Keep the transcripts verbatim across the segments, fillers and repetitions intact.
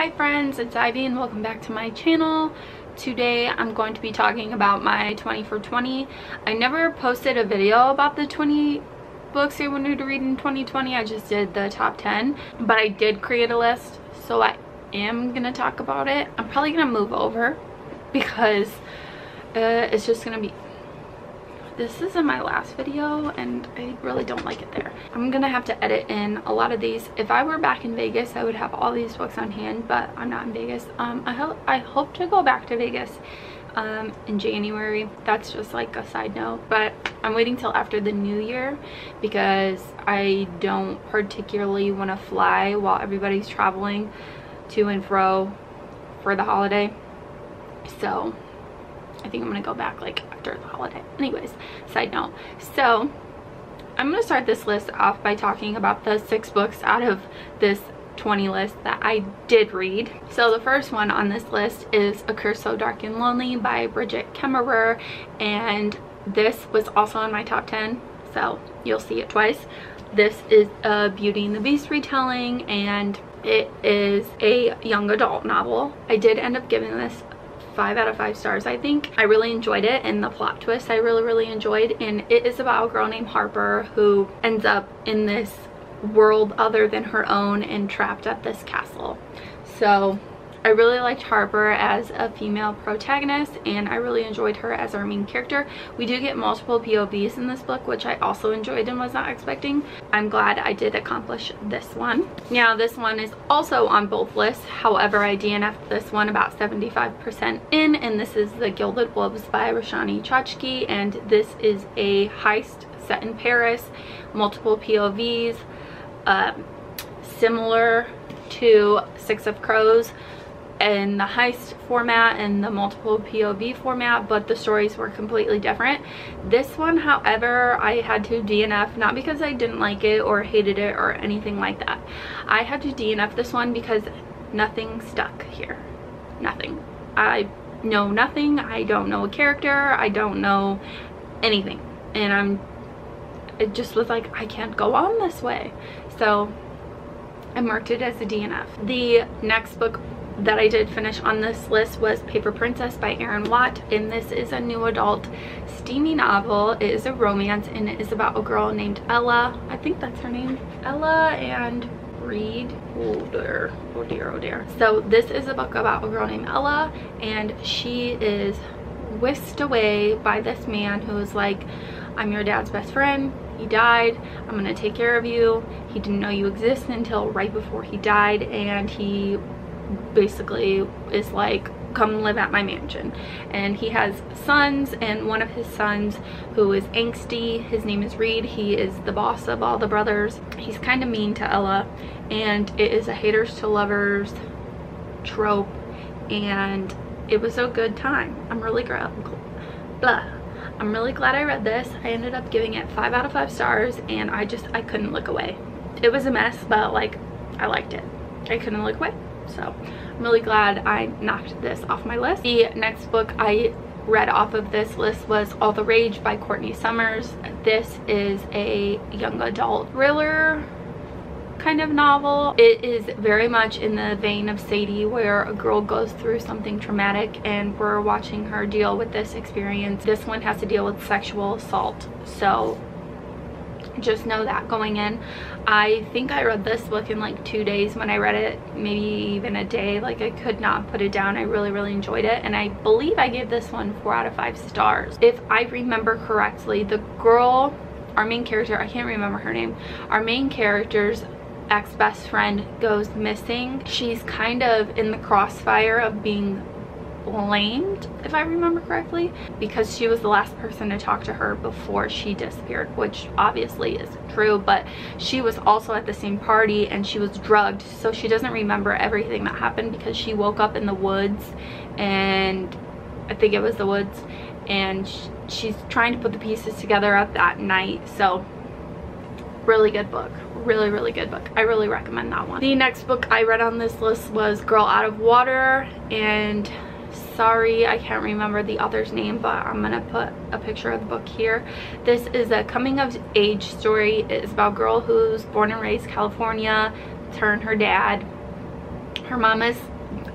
Hi friends, it's Ivy and welcome back to my channel. Today I'm going to be talking about my twenty for twenty. I never posted a video about the twenty books I wanted to read in twenty twenty. I just did the top ten, but I did create a list, so I am gonna talk about it. I'm probably gonna move over because uh, it's just gonna be... This isn't my last video and I really don't like it there. I'm gonna have to edit in a lot of these. If I were back in Vegas, I would have all these books on hand, but I'm not in Vegas. Um, I, ho I hope to go back to Vegas um, in January. That's just like a side note, but I'm waiting till after the new year because I don't particularly wanna fly while everybody's traveling to and fro for the holiday. So I think I'm gonna go back like after the holiday. Anyways, side note. So I'm gonna start this list off by talking about the six books out of this twenty list that I did read. So the first one on this list is A Curse So Dark and Lonely by Bridget Kemmerer, and this was also in my top ten, so you'll see it twice. This is a Beauty and the Beast retelling, and it is a young adult novel. I did end up giving this five out of five stars. I think I really enjoyed it, and the plot twist I really really enjoyed, and it is about a girl named Harper who ends up in this world other than her own and trapped at this castle. So I really liked Harper as a female protagonist, and I really enjoyed her as our main character. We do get multiple P O Vs in this book, which I also enjoyed and was not expecting. I'm glad I did accomplish this one. Now this one is also on both lists, however I D N F'd this one about seventy-five percent in, and this is The Gilded Wolves by Roshani Chokshi, and this is a heist set in Paris, multiple P O Vs, um, similar to Six of Crows in the heist format and the multiple P O V format, but the stories were completely different. This one, however, I had to D N F, not because I didn't like it or hated it or anything like that. I had to D N F this one because nothing stuck here. Nothing. I know nothing. I don't know a character. I don't know anything. And I'm, it just was like, I can't go on this way. So I marked it as a D N F. The next book that I did finish on this list was Paper Princess by Erin Watt, and this is a new adult steamy novel. It is a romance, and it is about a girl named Ella. I think that's her name. Ella and Reed. Oh dear, oh dear, oh dear. So this is a book about a girl named Ella, and she is whisked away by this man who is like, I'm your dad's best friend. He died. I'm gonna take care of you. He didn't know you existed until right before he died, and he basically is like, come live at my mansion. And he has sons, and one of his sons who is angsty, his name is Reed. He is the boss of all the brothers. He's kind of mean to Ella, and it is a haters to lovers trope, and it was a good time. I'm really glad blah I'm really glad I read this. I ended up giving it five out of five stars, and I just I couldn't look away. It was a mess, but like I liked it. I couldn't look away. So I'm really glad I knocked this off my list. The next book I read off of this list was All the Rage by Courtney Summers. This is a young adult thriller kind of novel. It is very much in the vein of Sadie, where a girl goes through something traumatic and we're watching her deal with this experience. This one has to deal with sexual assault, so just know that going in. I think I read this book in like two days when I read it, maybe even a day. Like I could not put it down. I really really enjoyed it, and I believe I gave this one four out of five stars. If I remember correctly, the girl, our main character, I can't remember her name, our main character's ex-best friend goes missing. She's kind of in the crossfire of being blamed, if I remember correctly, because she was the last person to talk to her before she disappeared, which obviously isn't true, but she was also at the same party and she was drugged, so she doesn't remember everything that happened because she woke up in the woods, and I think it was the woods, and she's trying to put the pieces together at that night. So really good book, really really good book. I really recommend that one. The next book I read on this list was Girl Out of Water, and sorry I can't remember the author's name, but I'm gonna put a picture of the book here. This is a coming of age story. It's about a girl who's born and raised California. It's her and her dad. her mom is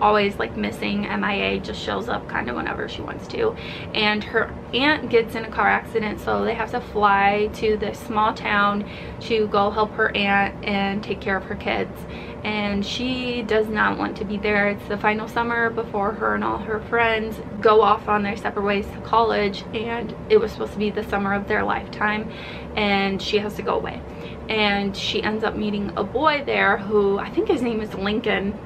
always like missing, M I A, just shows up kind of whenever she wants to, and her aunt gets in a car accident, so they have to fly to this small town to go help her aunt and take care of her kids, and she does not want to be there. It's the final summer before her and all her friends go off on their separate ways to college, and it was supposed to be the summer of their lifetime, and she has to go away, and she ends up meeting a boy there who I think his name is Lincoln.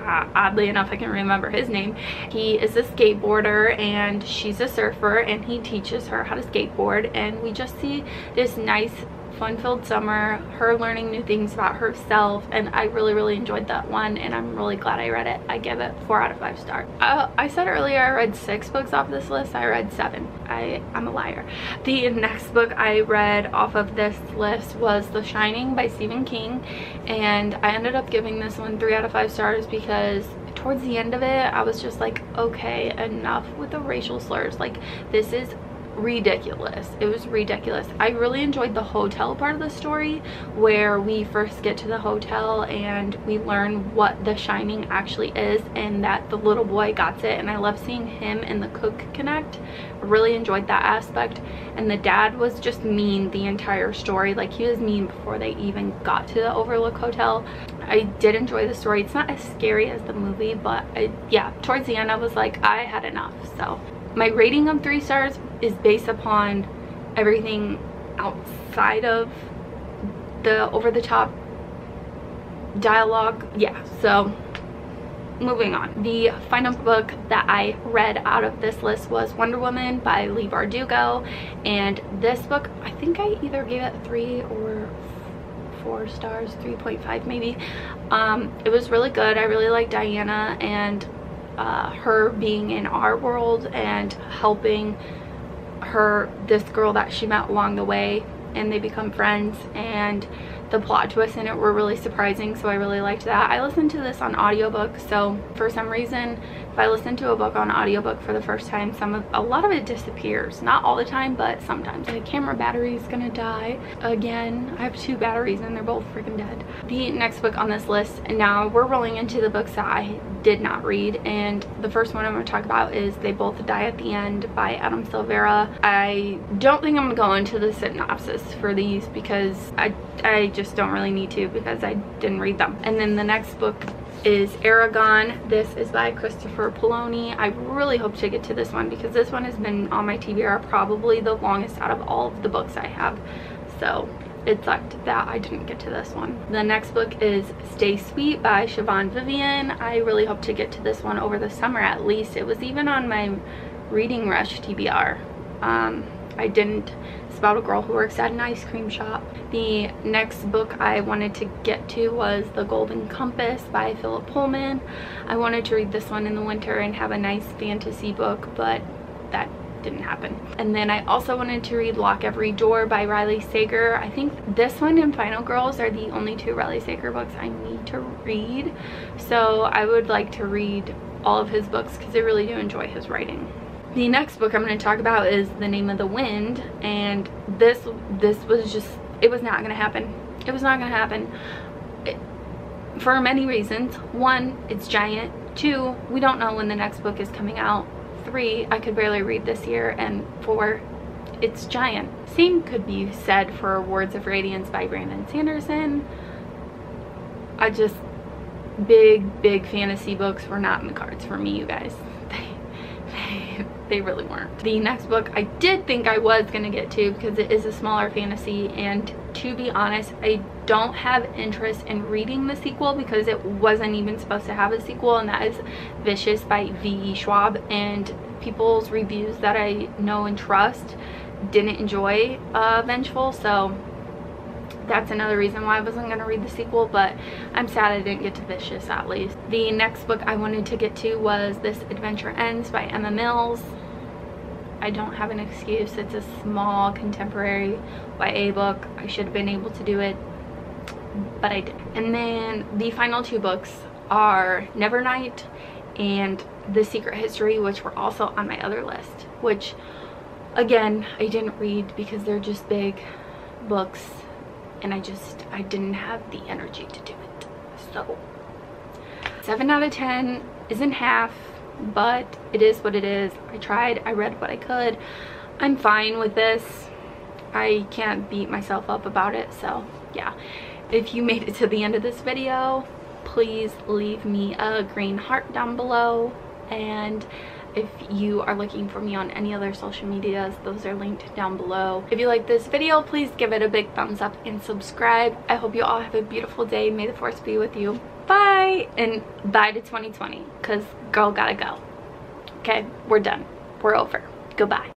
Uh, oddly enough, I can remember his name. He is a skateboarder and she's a surfer, and he teaches her how to skateboard, and we just see this nice fun-filled summer, her learning new things about herself, and I really really enjoyed that one, and I'm really glad I read it. I give it four out of five stars. Uh, I said earlier I read six books off this list. I read seven. I, I'm a liar. The next book I read off of this list was The Shining by Stephen King, and I ended up giving this one three out of five stars because towards the end of it I was just like, okay, enough with the racial slurs, like this is ridiculous. It was ridiculous. I really enjoyed the hotel part of the story where we first get to the hotel and we learn what The Shining actually is and that the little boy got it, and I love seeing him and the cook connect. I really enjoyed that aspect, and the dad was just mean the entire story. Like he was mean before they even got to the Overlook Hotel. I did enjoy the story. It's not as scary as the movie, but I, yeah, towards the end I was like, I had enough. So my rating of three stars is based upon everything outside of the over-the-top dialogue. Yeah, so moving on. The final book that I read out of this list was Wonder Woman by Leigh Bardugo, and this book, I think I either gave it three or four stars, three point five maybe. Um, it was really good. I really liked Diana and Uh, her being in our world and helping her, this girl that she met along the way, and they become friends, and the plot twists in it were really surprising, so I really liked that. I listened to this on audiobook, so for some reason if I listen to a book on audiobook for the first time, some of a lot of it disappears, not all the time but sometimes. The camera battery is gonna die again. I have two batteries and they're both freaking dead. The next book on this list, and now we're rolling into the books that I did not read, and the first one I'm going to talk about is They Both Die at the End by Adam Silvera. I don't think I'm going to go into the synopsis for these because I, I just don't really need to because I didn't read them. And then the next book is Eragon. This is by Christopher Paolini. I really hope to get to this one because this one has been on my T B R probably the longest out of all of the books I have, so it sucked that I didn't get to this one. The next book is Stay Sweet by Siobhan Vivian. I really hope to get to this one over the summer at least. It was even on my Reading Rush T B R. Um, I didn't. It's about a girl who works at an ice cream shop. The next book I wanted to get to was The Golden Compass by Philip Pullman. I wanted to read this one in the winter and have a nice fantasy book, but that didn't happen. And then I also wanted to read Lock Every Door by Riley Sager. I think this one and Final Girls are the only two Riley Sager books I need to read, so I would like to read all of his books because I really do enjoy his writing. The next book I'm going to talk about is The Name of the Wind, and this this was just, it was not going to happen. It was not going to happen it, for many reasons. One, it's giant. Two, we don't know when the next book is coming out. Three, I could barely read this year, and four, it's giant. Same could be said for Words of Radiance by Brandon Sanderson. I just, big, big fantasy books were not in the cards for me, you guys. They, they, they really weren't. The next book I did think I was gonna get to because it is a smaller fantasy, and to be honest, I don't have interest in reading the sequel because it wasn't even supposed to have a sequel, and that is Vicious by V E Schwab, and people's reviews that I know and trust didn't enjoy uh, Vengeful, so that's another reason why I wasn't going to read the sequel, but I'm sad I didn't get to Vicious at least. The next book I wanted to get to was This Adventure Ends by Emma Mills. I don't have an excuse. It's a small contemporary Y A book. I should have been able to do it, but I did. And then the final two books are Nevernight and The Secret History, which were also on my other list, which again I didn't read because they're just big books and I just I didn't have the energy to do it, so seven out of ten isn't half, but it is what it is. I tried, I read what I could. I'm fine with this. I can't beat myself up about it. So yeah, if you made it to the end of this video, please leave me a green heart down below. And if you are looking for me on any other social medias, those are linked down below. If you like this video, please give it a big thumbs up and subscribe. I hope you all have a beautiful day. May the force be with you. Bye, and bye to twenty twenty, because girl gotta go. Okay, we're done. We're over. Goodbye.